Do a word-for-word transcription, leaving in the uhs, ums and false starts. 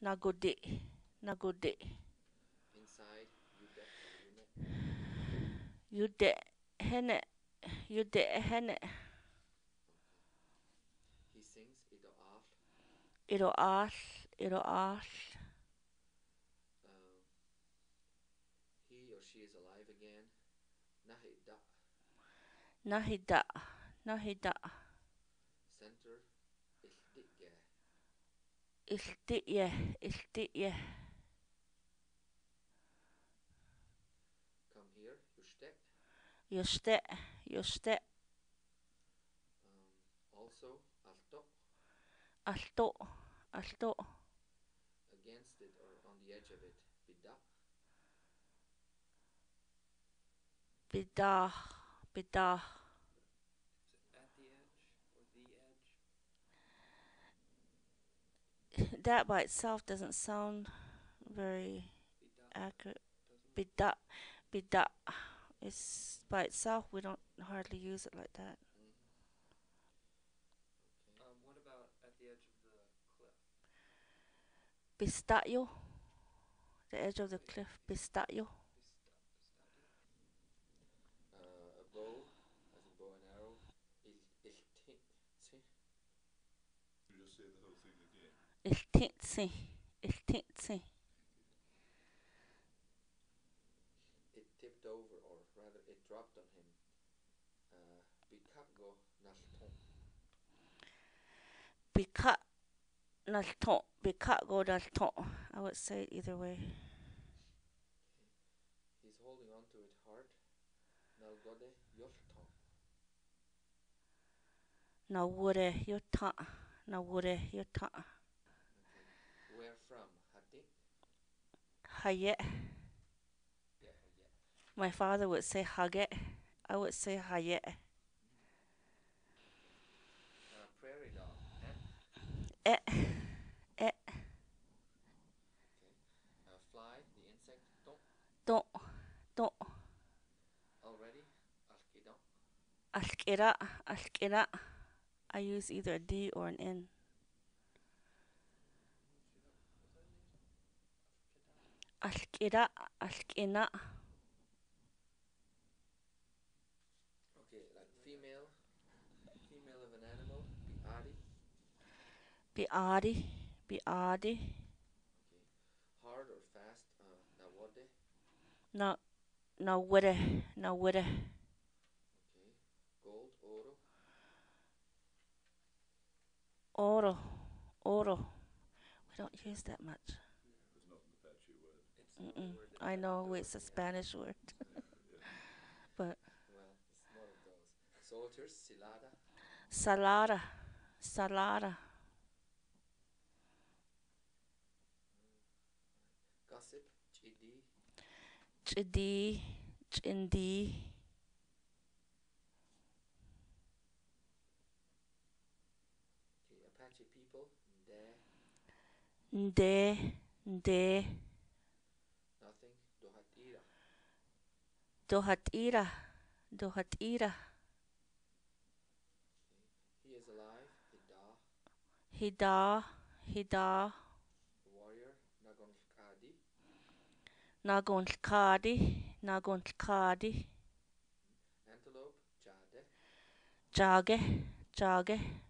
Nagode. Nagode. Nagode. Inside, you de hene. You de hene. He sings it off. It off. It off. He or she is alive again. Nahida. Nahida. Nahida. Center. Istiye, istiye. Come here, juste. Juste, juste. Um, also, alto. Alto, alto. Against it or on the edge of it, bida. Bida, bida. That by itself doesn't sound very accurate. Bida, bida. It's by itself. We don't hardly use it like that. Mm-hmm. Okay. Um, what about at the edge of the cliff? Pistayo. The edge of the cliff. Pistayo. Uh, a bow, as a bow and arrow. You just say the whole thing again. It's titsy. It's titsy. It tipped over, or rather, it dropped on him. Bikago naston. Bika naston. Bikago naston. I would say either way. He's holding on to it hard. Nagode yoston. Nagode yotan. Nagode yotan. Where from? Hati? Hayet. Yeah, yeah. My father would say Haget. I would say Hayet. Uh, prairie dog. Eh. Eh. Eh. Okay. Uh, fly, the insect. Don't. Don't. Don't. Already? Askidon. Askira. Askira. I use either a D or an N. Askira, askina. Okay, like female, female of an animal, biadi. Biadi, biadi. Okay, hard or fast, uh, nawode. Na, nawode, nawode. Okay, gold, oro. Oro, oro. We don't use that much. Mm -mm. I know it's a Spanish word, but well, it's not of those. Soldiers, silada, salada, salada. Gossip, chidi, chidi, chindi. Okay, Apache people, de, de, de. Dohatira, dohatira. He is alive. Hida, hida, hida. Warrior, nagonskadi. Nagonskadi, nagonskadi. Antelope, jade. Jage, jage.